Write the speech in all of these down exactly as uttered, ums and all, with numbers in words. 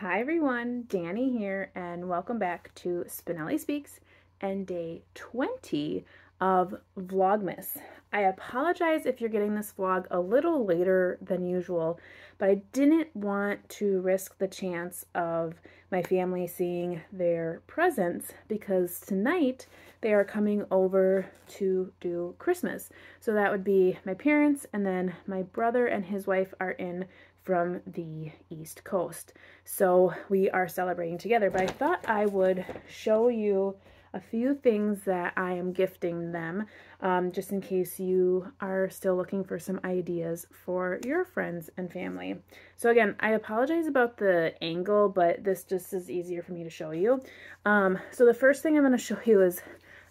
Hi everyone, Dani here, and welcome back to Spenelli Speaks and day twenty of Vlogmas. I apologize if you're getting this vlog a little later than usual, but I didn't want to risk the chance of my family seeing their presents because tonight they are coming over to do Christmas. So that would be my parents, and then my brother and his wife are in from the East Coast. So we are celebrating together, but I thought I would show you a few things that I am gifting them, um, just in case you are still looking for some ideas for your friends and family. So again, I apologize about the angle, but this just is easier for me to show you. Um, so the first thing I'm going to show you is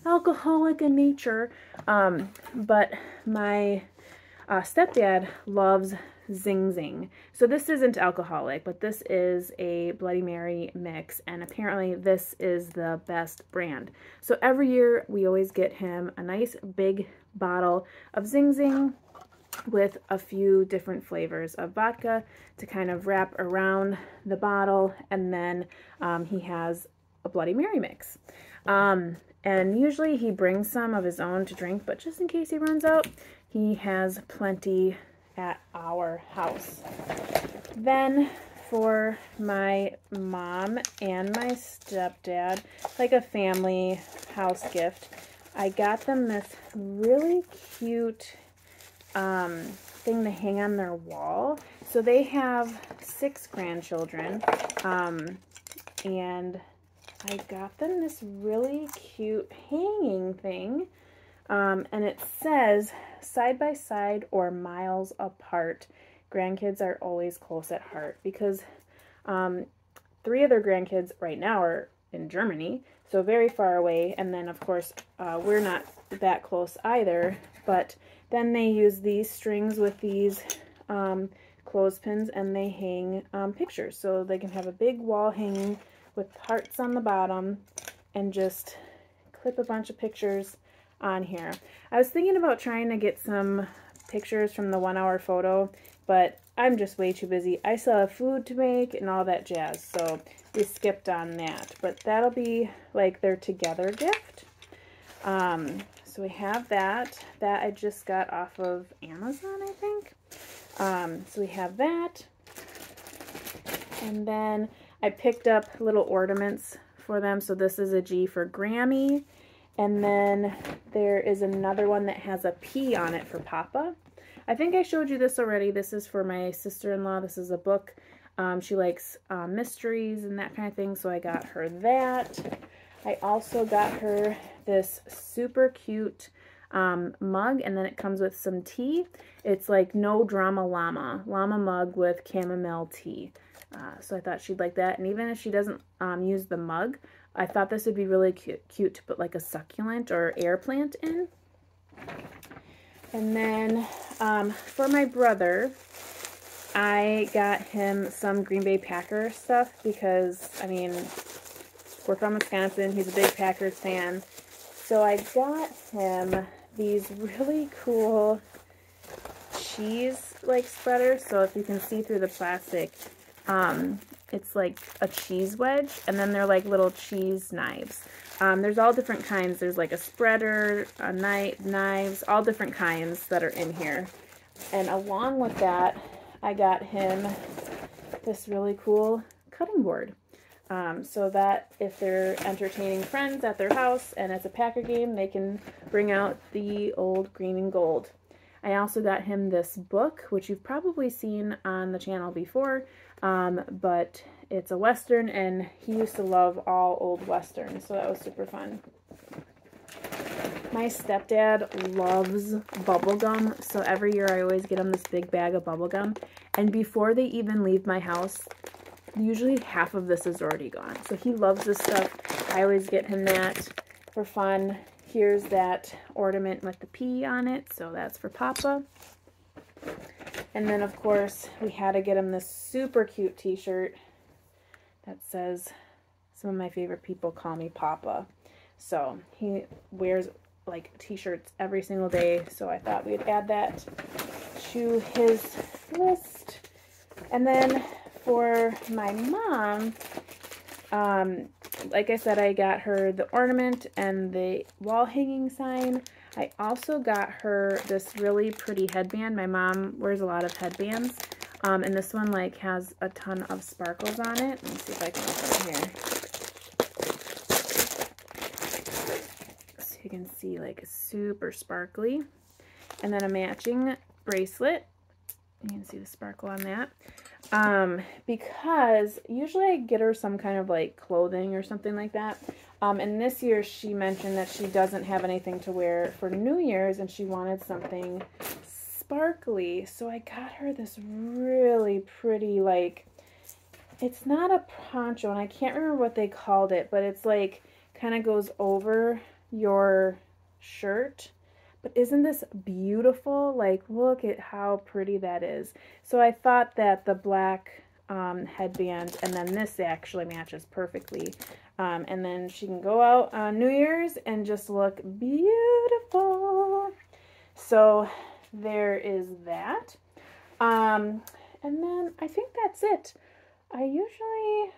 alcoholic in nature, um, but my uh, stepdad loves Zing Zing. So this isn't alcoholic, but this is a Bloody Mary mix, and apparently this is the best brand. So every year we always get him a nice big bottle of Zing Zing with a few different flavors of vodka to kind of wrap around the bottle, and then um, he has a Bloody Mary mix. Um, and usually he brings some of his own to drink, but just in case he runs out, he has plenty at our house. Then for my mom and my stepdad, like a family house gift, I got them this really cute um, thing to hang on their wall. So they have six grandchildren, um, and I got them this really cute hanging thing. Um, and it says, side by side or miles apart, grandkids are always close at heart, because um, three of their grandkids right now are in Germany, so very far away, and then of course uh, we're not that close either, but then they use these strings with these um, clothespins and they hang um, pictures, so they can have a big wall hanging with hearts on the bottom and just clip a bunch of pictures on here. I was thinking about trying to get some pictures from the one hour photo, but I'm just way too busy. I still have food to make and all that jazz, so we skipped on that, but that'll be like their together gift. Um, so we have that, that I just got off of Amazon, I think. Um, so we have that, and then I picked up little ornaments for them. So this is a G for Grammy, and then there is another one that has a P on it for Papa. I think I showed you this already. This is for my sister-in-law. This is a book. Um, she likes uh, mysteries and that kind of thing, so I got her that. I also got her this super cute um, mug, and then it comes with some tea. It's like no drama llama. Llama mug with chamomile tea. Uh, so I thought she'd like that, and even if she doesn't um, use the mug, I thought this would be really cute, cute to put like a succulent or air plant in. And then um, for my brother, I got him some Green Bay Packer stuff because, I mean, we're from Wisconsin. He's a big Packers fan. So I got him these really cool cheese-like spreaders. So if you can see through the plastic, um, it's like a cheese wedge, and then they're like little cheese knives. Um, there's all different kinds. There's like a spreader, a knife, knives, all different kinds that are in here. And along with that, I got him this really cool cutting board. Um, so that if they're entertaining friends at their house and it's a Packer game, they can bring out the old green and gold. I also got him this book, which you've probably seen on the channel before, um, but it's a Western, and he used to love all old Westerns, so that was super fun. My stepdad loves bubblegum, so every year I always get him this big bag of bubblegum, and before they even leave my house, usually half of this is already gone. So he loves this stuff. I always get him that for fun. Here's that ornament with the P on it, so that's for Papa. And then, of course, we had to get him this super cute t-shirt that says, some of my favorite people call me Papa. So he wears, like, t-shirts every single day, so I thought we'd add that to his list. And then for my mom, um, like I said, I got her the ornament and the wall hanging sign. I also got her this really pretty headband. My mom wears a lot of headbands. Um, and this one, like, has a ton of sparkles on it. Let me see if I can open it here. So you can see, like, super sparkly. And then a matching bracelet. You can see the sparkle on that. Um, because usually I get her some kind of, like, clothing or something like that. Um, and this year she mentioned that she doesn't have anything to wear for New Year's and she wanted something sparkly, so I got her this really pretty, like, it's not a poncho, and I can't remember what they called it, but it's like, kind of goes over your shirt, but isn't this beautiful? Like, look at how pretty that is. So I thought that the black um, headband, and then this actually matches perfectly, um, and then she can go out on New Year's and just look beautiful. So there is that. Um, and then I think that's it. I usually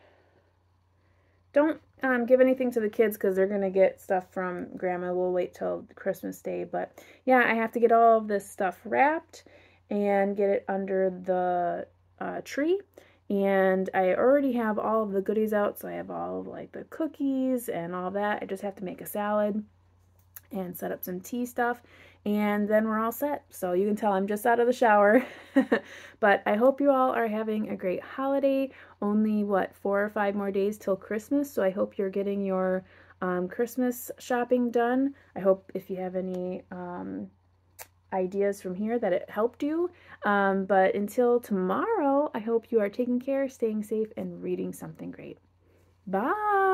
don't um, give anything to the kids because they're going to get stuff from Grandma. We'll wait till Christmas Day. But yeah, I have to get all of this stuff wrapped and get it under the uh, tree. And I already have all of the goodies out. So I have all of, like, the cookies and all that. I just have to make a salad and set up some tea stuff, and then we're all set. So you can tell I'm just out of the shower. But I hope you all are having a great holiday. Only, what, four or five more days till Christmas, so I hope you're getting your um, Christmas shopping done. I hope if you have any um, ideas from here that it helped you. Um, but until tomorrow, I hope you are taking care, staying safe, and reading something great. Bye!